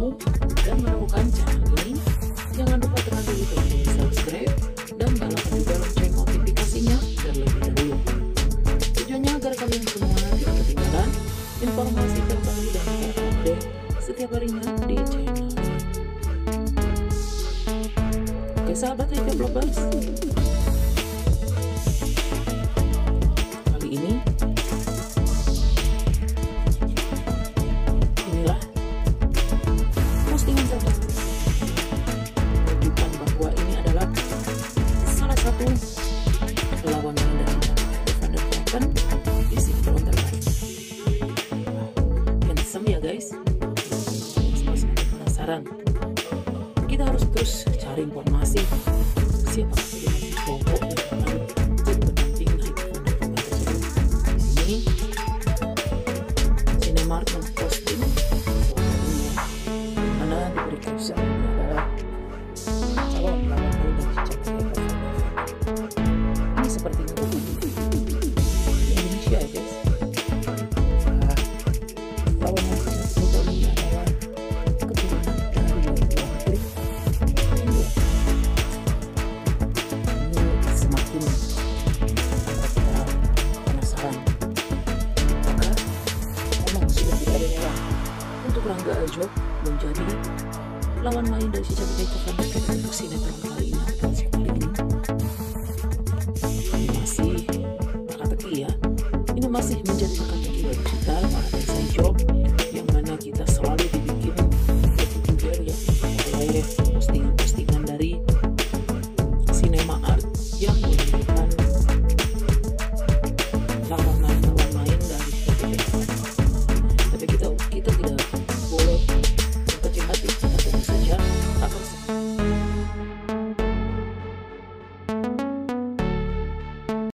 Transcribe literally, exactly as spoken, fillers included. kamu dan menemukan channel ini. Jangan lupa tekan dulu tombol subscribe dan nyalakan juga lonceng notifikasinya terlebih dahulu. Tujuannya agar kalian semua tidak ketinggalan informasi terbaru dan terupdate setiap harinya di channel ini. Oke sahabat Review Bloopers, kali ini penasaran, kita harus terus cari informasi siapa kelompok yang akan berpenting naik gunung tersebut. Di sini Cinemark memposting karena diberi caption adalah calon pelakon dan cicak. Ini sepertinya Indonesia guys. Rangga Ajo menjadi lawan main dari si Jagat Dewa Pandita untuk sinetron kali ini. Kali ini masih teka-teki ya, ini masih menjadi